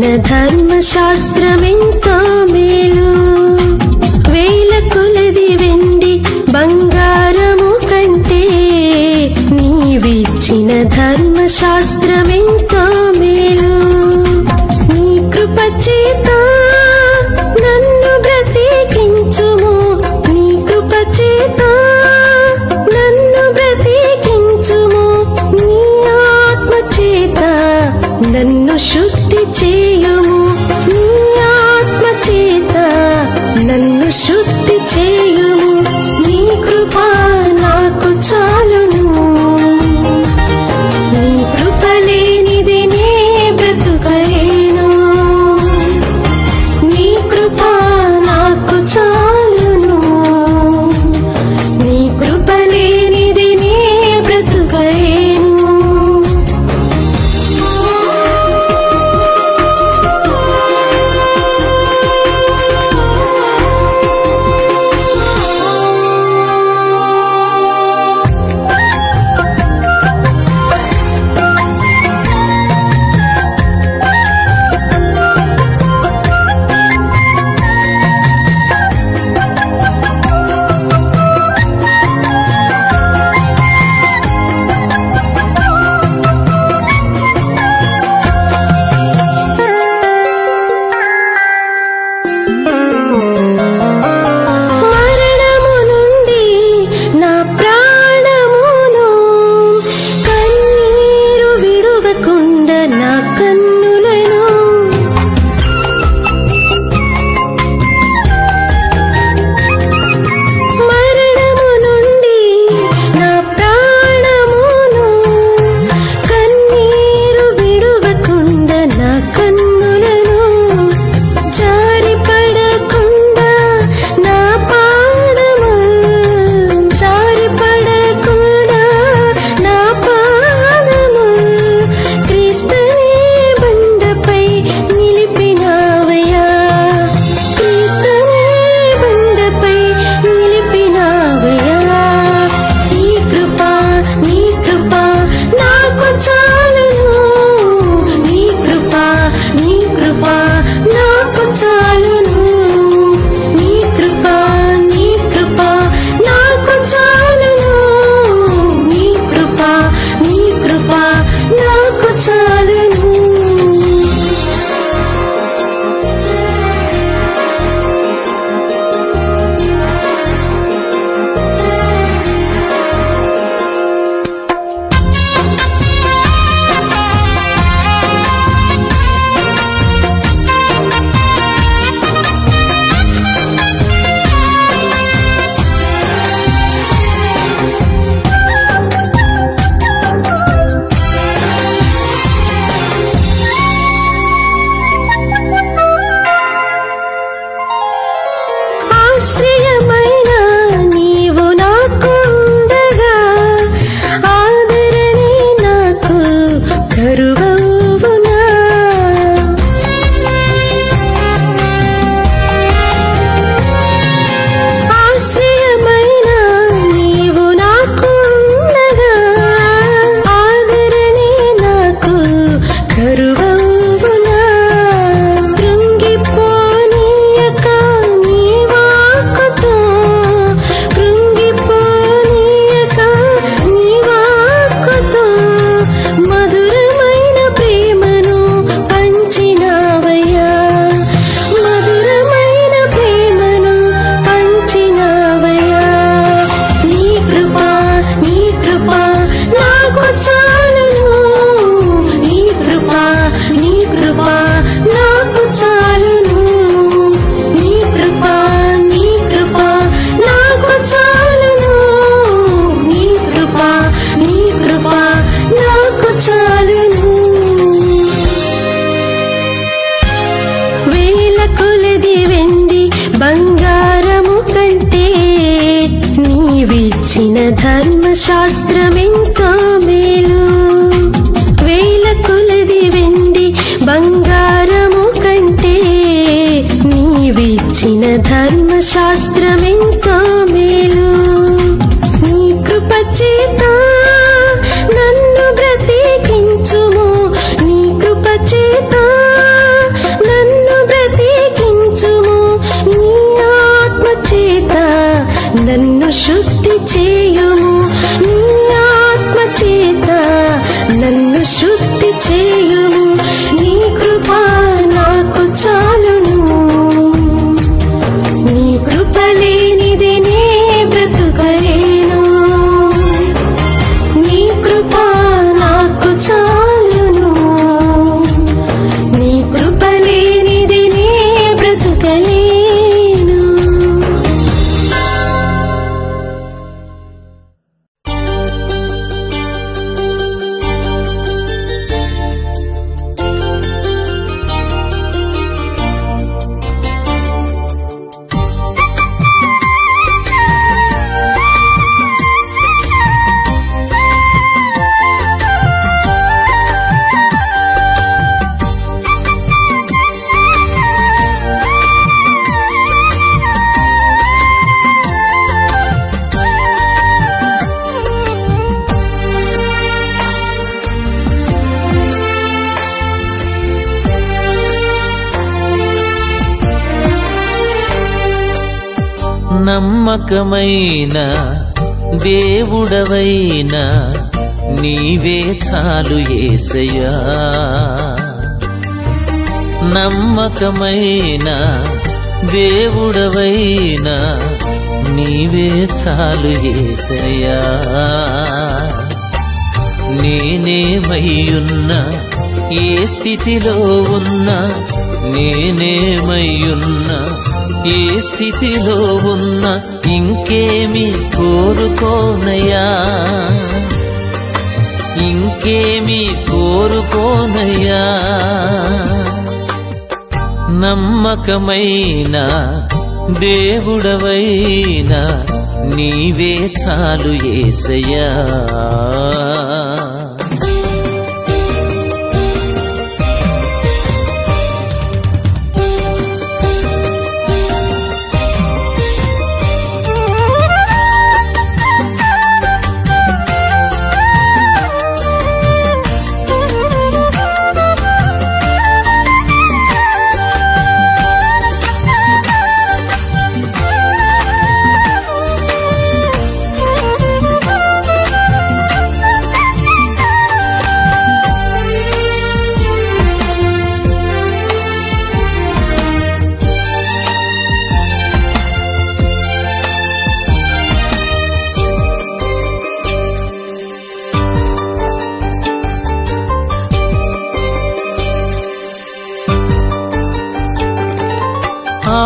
చెప్పిన ధర్మశాస్త్రమెంతో మేలు, వేల కొలది వెండి బంగారము కంటే నీవిచ్చిన ధర్మశాస్త్రమెంతో మేలు. నీ కృపచేత నన్ను బ్రతికించుము, నీ కృపచేత నన్ను బ్రతికించుము, నీ ఆత్మచేత నన్ను శుద్ధి చేయుము, నీ ఆత్మచేత నన్ను శుద్ధి చేయుము, నీ కృప నాకు చాలును, నీ కృప లేనిది నే బ్రతుకలేను, నీ కృప నాకు చాలును, నీ కృప లేనిది నే బ్రతుకలేను. మరణము నుండి నా ప్రాణమును కన్నీరు విడువకుండా నా కన్నులను మరణము నుండి నా ప్రాణమును కన్నీరు విడువకుండా నా కన్నులను జారిపడకుండా నా పాదము జారిపడకుండా నా పాదము క్రీస్తునే బండపై నిలిపినావయ్యా, క్రీస్తునే బండపై నిలిపినావయ్యా. నీ కృప నీ కృప నాకు చాలును, నీ కృప నీ కృప నాకు చాలును, నీ కృప నీ కృప నాకు చాలును, నీ కృప నీ కృప నాకు చాలును. ఆశ్రయమైన నీవు నాకుండగా ఆదరణే నాకు కరువవునా, ఆశ్రయమైన నీవు నాకుండగా ఆదరణే నాకు కరువవునా. కృంగిపోనీయక నీ వాక్కుతో, కృంగిపోనీయక నీ వాక్కుతో మధురమైన ప్రేమను పంచినావయ్యా, మధురమైన ప్రేమను పంచినావయ్యా. నీ కృప నాకు చాలును, నీ కృప నీ కృప నాకు చాలును, నీ కృప నీ కృప నాకు చాలును, నీ కృప నీ కృప నాకు చాలును. వేల కొలది వెండి బంగారము కంటే నీవిచ్చిన ధర్మశాస్త్రమెంతో మేలు, వేల కొలది వెండి బంగారము కంటే నీవిచ్చిన ధర్మశాస్త్రమెంతో మేలు. నీ కృపచేత నన్ను బ్రతికించుము, నీ కృపచేత చేయుము, నీ ఆత్మ చేత నన్ను శుద్ధి చేయుము, నీ కృప నాకు చాలును, నీ కృప లేనిదే నే బ్రతుకలేను, నీ కృప నాకు చాలును, నీ కృప లేనిదే నే బ్రతుకలేను. నమ్మకమైన దేవుడవైన నీవే చాలు యేసయ్యా, నమ్మకమైన దేవుడవైన నీవే చాలు యేసయ్యా, నేనేమయ్యున్నా ఏ స్థితిలో ఉన్నా, నేనేమయ్యున్నా ఏ స్థితిలో ఉన్నా ఇంకేమి కోరుకోనయ్యా, ఇంకేమి కోరుకోనయ్యా. నమ్మకమైన దేవుడవైన నీవే చాలు యేసయ్యా.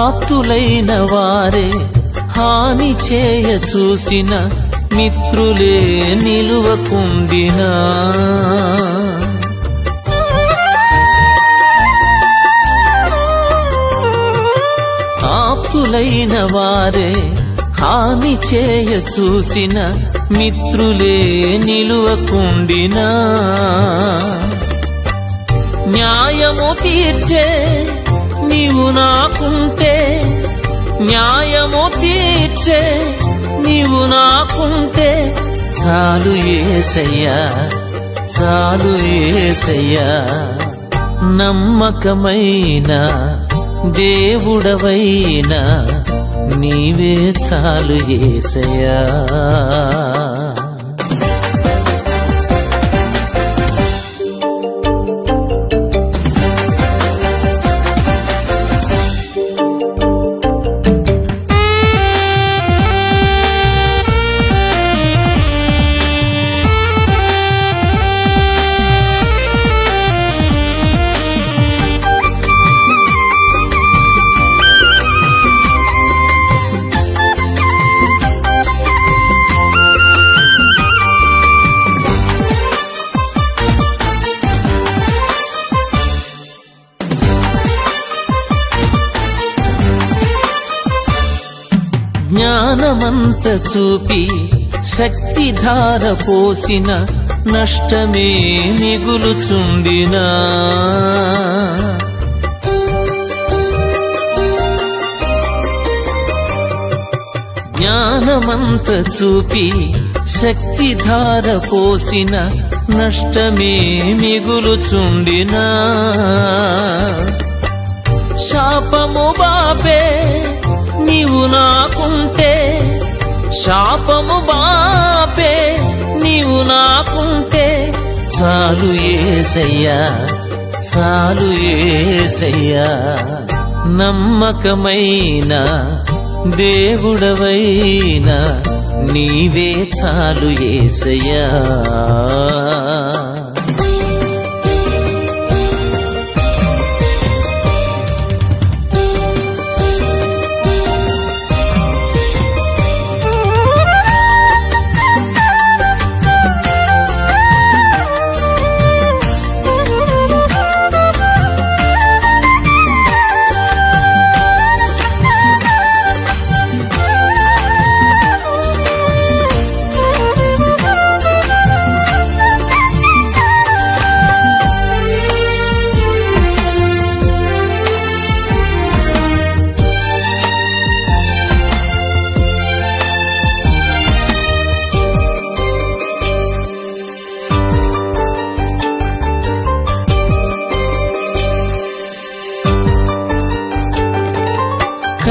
ఆప్తులైన వారే హాని చేయ చూసిన మిత్రులే నిలువకుండినా, ఆప్తులైన వారే హాని చేయ చూసిన మిత్రులే నిలువకుండినా, న్యాయము తీర్చే నీవు నాకుంటే, న్యాయము తీర్చే నీవు నాకుంటే చాలు యేసయ్యా, చాలు యేసయ్యా. నమ్మకమైన దేవుడవైన నీవే చాలు యేసయ్యా. జ్ఞానమంత చూపి శక్తి ధార పోసిన నష్టమే మిగులుచుండినా, జ్ఞానమంత చూపి శక్తి ధార పోసిన నష్టమే మిగులుచుండినా, శాపము బాపే నీవు నాకుంటే, శాపము బాపే నీవు నాకుంటే చాలు యేసయ్యా, చాలు యేసయ్యా. నమ్మకమైన దేవుడవైనా నీవే చాలు యేసయ్యా.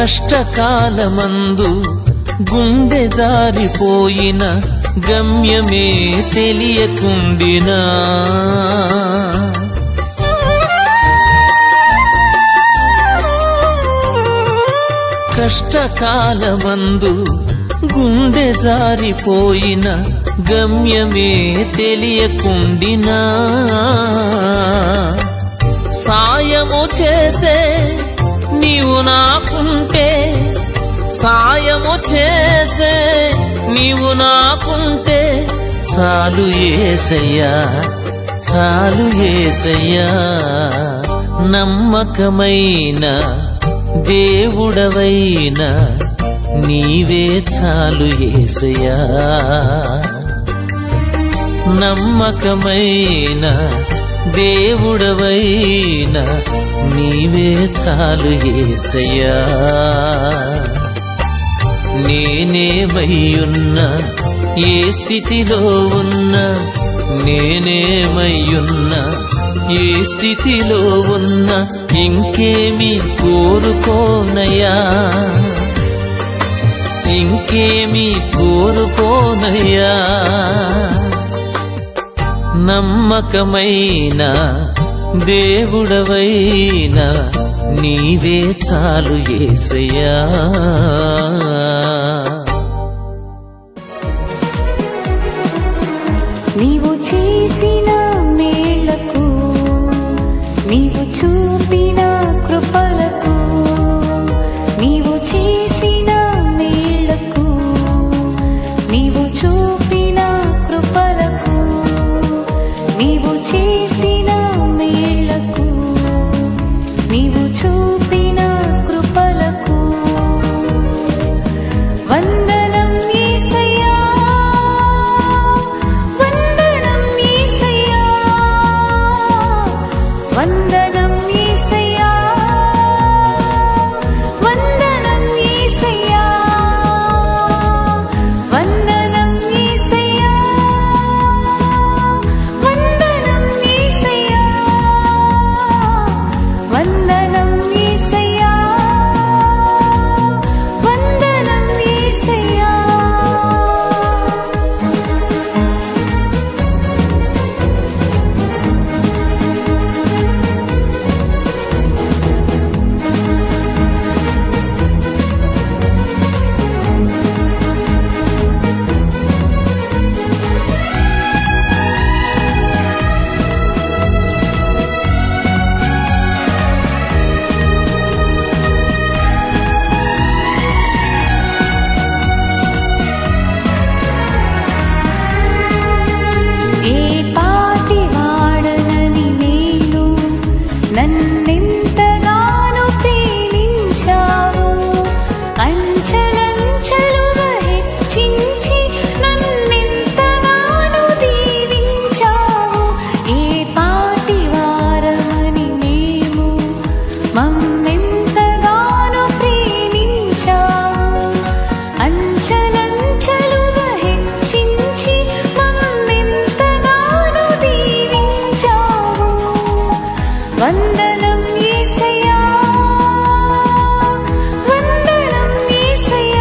కష్టకాలమందు గుండె జారిపోయిన గమ్యమే తెలియకుండినా, కష్టకాలమందు గుండె జారిపోయిన గమ్యమే తెలియకుండినా సాయము చేసే నీవు నాకుంటే, సాయము చేసే నీవు నాకుంటే చాలు యేసయ్యా, చాలు యేసయ్యా. నమ్మకమైన దేవుడవైనా నీవే చాలు యేసయ్యా. నమ్మకమైన దేవుడవైనా నీవే చాలు యేసయ్యా. నేనేమయ్యున్నా, ఏ స్థితిలో ఉన్నా, నేనేమయ్యున్నా, ఏ స్థితిలో ఉన్నా ఇంకేమి కోరుకోనయ్యా, ఇంకేమి కోరుకోనయ్యా. నమ్మకమైన దేవుడవైనా నీవే చాలు యేసయ్యా. నీవు చేసిన మేళ్లకు, నీవు చూపిన కృపలకు, నీవు చేసిన మేళ్లకు, నీవు చూపిన కృపలకు, నీవు చేసిన మేళ్లకు, నీవు చూపిన కృపలకు వందనం యేసయ్యా, వందనం యేసయ్యా, వందనం యేసయ్యా, వందనం యేసయ్యా, వందనం యేసయ్యా, వందనం యేసయ్యా, వందనం యేసయ్యా, వందనం యేసయ్యా. ఏ పాటి వాడనని నేను, నన్నెంతగానో ప్రేమించావు, అంచెలంచెలుగా హెచ్చించి నన్నెంతగానో దీవించావు. ఏ పాటి వారమని మేము, మమ్మెంతగానో ప్రేమించావు, అంచెలంచెలుగా హెచ్చించి మమ్మెంతగానో దీవించావు. వందనం యేసయ్యా, వందనం యేసయ్యా,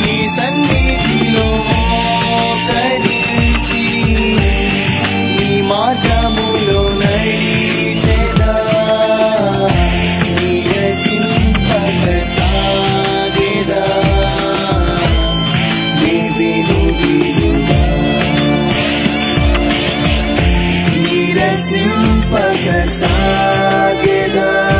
నీ సన్నిధిలో కరిచి simpan dan sakitlah.